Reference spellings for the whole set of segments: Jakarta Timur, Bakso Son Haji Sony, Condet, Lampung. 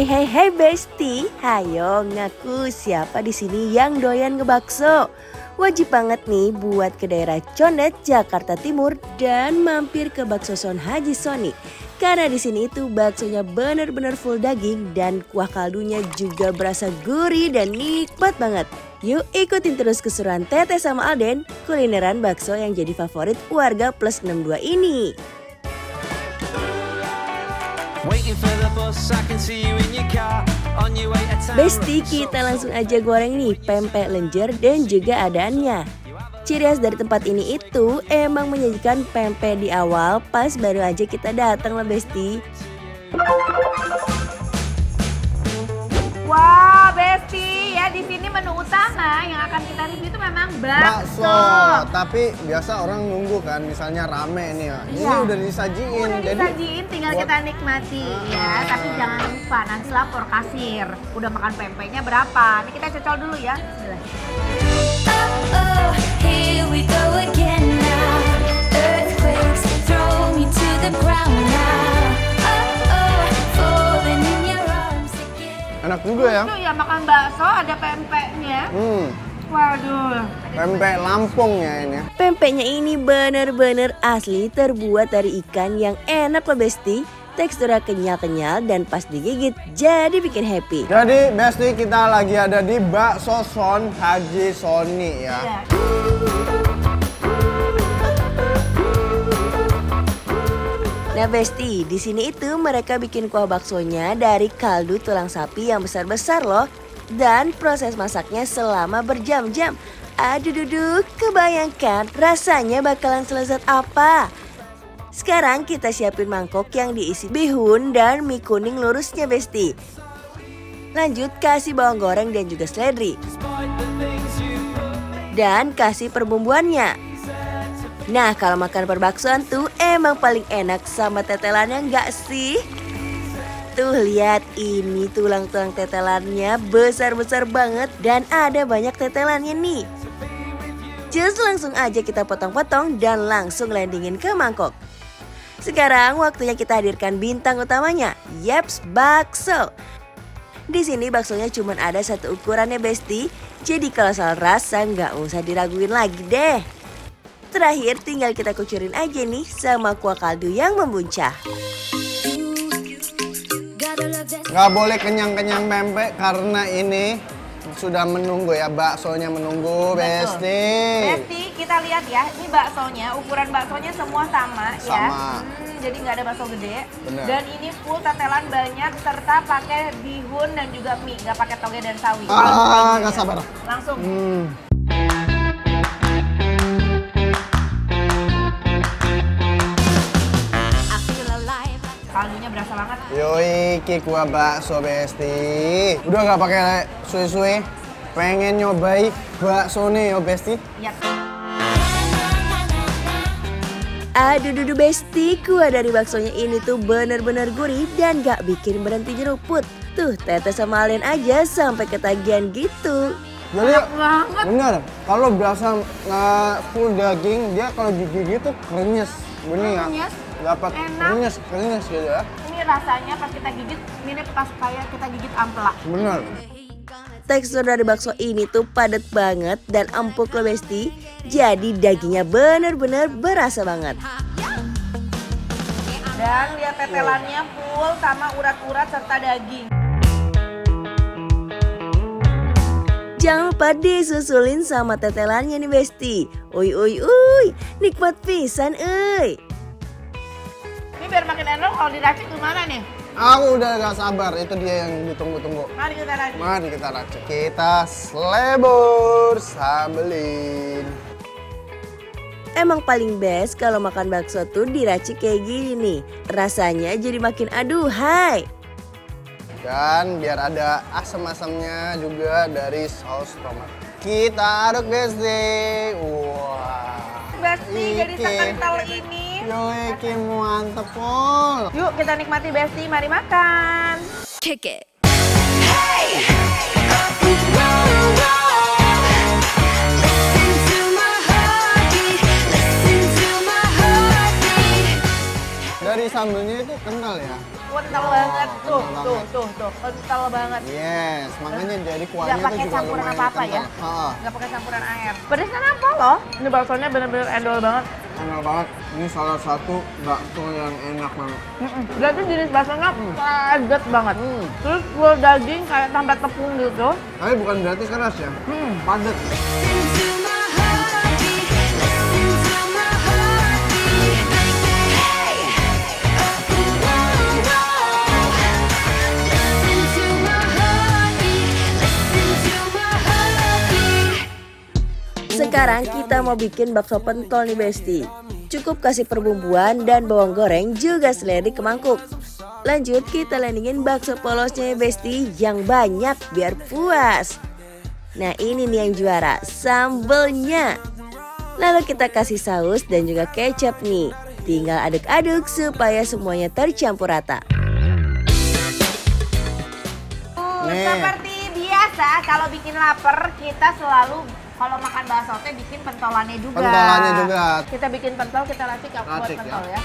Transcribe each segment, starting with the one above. Hey bestie, hayo ngaku siapa di sini yang doyan ngebakso? Wajib banget nih buat ke daerah Condet, Jakarta Timur dan mampir ke Bakso Son Haji Sony. Karena di sini itu baksonya bener-bener full daging dan kuah kaldunya juga berasa gurih dan nikmat banget. Yuk ikutin terus keseruan Teteh sama Alden, kulineran bakso yang jadi favorit warga plus 62 ini. Bestie, kita langsung aja goreng nih pempek lenjer dan juga adaannya. Ciri khas dari tempat ini itu emang menyajikan pempek di awal, pas baru aja kita datang lah bestie. Wah bestie, ya di sini menu utama yang akan kita review itu memang bakso. Tapi biasa orang nunggu kan, misalnya rame nih ya. Ini udah disajiin. Udah disajiin, tinggal kita nikmati ya. Tapi jangan lupa nanti lapor kasir. Udah makan pempeknya berapa? Ini kita cocol dulu ya. Enak juga ya. Itu ya makan bakso ada pempeknya. Waduh. Pempek Lampung ya ini. Pempeknya ini bener-bener asli terbuat dari ikan yang enak loh bestie. Teksturnya kenyal-kenyal dan pas digigit jadi bikin happy. Jadi bestie, kita lagi ada di Bakso Son Haji Sony ya. Nah bestie, di sini itu mereka bikin kuah baksonya dari kaldu tulang sapi yang besar-besar loh. Dan proses masaknya selama berjam-jam. Aduh, kebayangkan rasanya bakalan selezat apa. Sekarang kita siapin mangkok yang diisi bihun dan mie kuning lurusnya bestie. Lanjut kasih bawang goreng dan juga seledri. Dan kasih perbumbuannya. Nah, kalau makan perbaksoan tuh emang paling enak sama tetelannya nggak sih? Tuh lihat, ini tulang-tulang tetelannya besar-besar banget dan ada banyak tetelannya nih. Just langsung aja kita potong-potong dan langsung landingin ke mangkok. Sekarang waktunya kita hadirkan bintang utamanya, yeps bakso. Di sini baksonya cuma ada satu ukurannya bestie, jadi kalau soal rasa nggak usah diraguin lagi deh. Terakhir tinggal kita kucurin aja nih sama kuah kaldu yang membuncah. Nggak boleh kenyang-kenyang pempek karena ini sudah menunggu ya, baksonya menunggu. Betul. Bestie. Bestie, kita lihat ya, ini baksonya, ukuran baksonya semua sama. Ya. Jadi nggak ada bakso gede. Bener. Dan ini full tetelan banyak serta pakai bihun dan juga mie, nggak pakai toge dan sawi. Nggak sabar. Langsung. Kaldunya berasa banget. Yoi, ki kuah bakso bestie. Udah gak pakai suwe-suwe, pengen nyobai bakso nih yo bestie. Yap. Aduh bestie, kuah dari baksonya ini tuh bener-bener gurih dan gak bikin berhenti nyeruput. Tuh Teteh sama Alden aja sampai ketagihan gitu. Jadi bener, kalau berasa full daging, dia kalau digigit tuh krenyes. Krenyes? Dapat krenyes gitu ya. Ini rasanya pas kita gigit, mirip pas kayak kita gigit ampela. Bener. Tekstur dari bakso ini tuh padat banget dan empuk loh bestie. Jadi dagingnya bener-bener berasa banget. Dan lihat tetelannya full sama urat-urat serta daging. Jangan lupa disusulin sama tetelannya nih bestie. Uy, nikmat pisan uy. Ini biar makin enak kalau diracik gimana nih? Aku udah gak sabar, itu dia yang ditunggu-tunggu. Mari kita racik. Kita selebor sambelin. Emang paling best kalau makan bakso tuh diracik kayak gini nih. Rasanya jadi makin aduhai. Dan biar ada asam-asamnya juga dari saus tomat. Kita aduk bestie. Wah. Bestie, jadi sekental ini. Yoi, ki mantep pol. Yuk kita nikmati bestie, mari makan. Kick it. Hey. Listen to my heartbeat. Dari sambelnya itu kental ya? Kental banget. Tuh, kental banget. Yes, makanya dari kuahnya itu juga lumayan kental. Nggak pakai campuran apa-apa ya? Nggak pakai campuran air. Pedasnya apa loh? Ini baksonya bener-bener endol banget. Enak banget, ini salah satu bakso yang enak banget. Dan itu jenis baksonya pedas banget. Terus kuah daging kayak tambah tepung gitu. Tapi bukan berarti keras ya, padat. Sekarang kita mau bikin bakso pentol nih Besti. Cukup kasih perbumbuan dan bawang goreng juga seledri ke mangkuk. Lanjut kita landingin bakso polosnya Besti yang banyak biar puas. Nah ini nih yang juara, sambelnya. Lalu kita kasih saus dan juga kecap nih. Tinggal aduk-aduk supaya semuanya tercampur rata. Seperti biasa kalau bikin lapar kita selalu kalau makan bakso teh bikin pentolannya juga. Kita bikin pentol, kita racik ya buat pentol ya.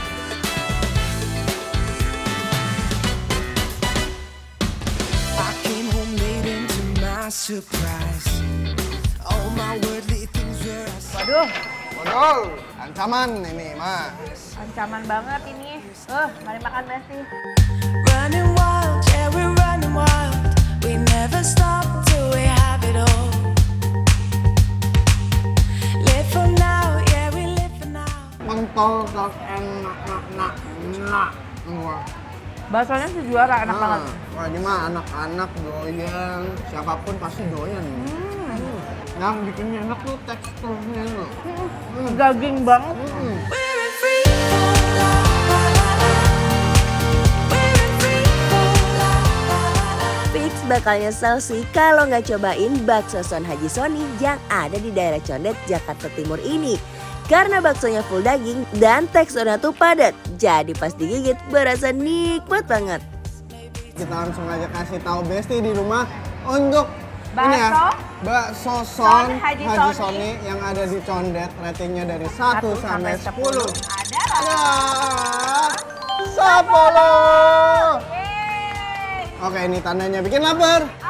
Waduh. Waduh, ancaman ini mah. Ancaman banget ini. Mari makan Besti. Running wild, yeah we running wild. We never stop till we have it all. Pentol enak. Baksonya sih juara, enak banget. Wah ini mah anak-anak doyan, siapapun pasti doyan. Yang bikinnya enak tuh teksturnya loh. Daging banget. Fix bakal nyesel sih kalau nggak cobain bakso Son Haji Sony yang ada di daerah Condet, Jakarta Timur ini. Karena baksonya full daging dan teksturnya tuh padat, jadi pas digigit berasa nikmat banget. Kita langsung aja kasih tahu Besti di rumah untuk bakso Son Haji Sony yang ada di Condet, ratingnya dari 1 sampai 10. Ada 10. Oke, ini tandanya bikin lapar.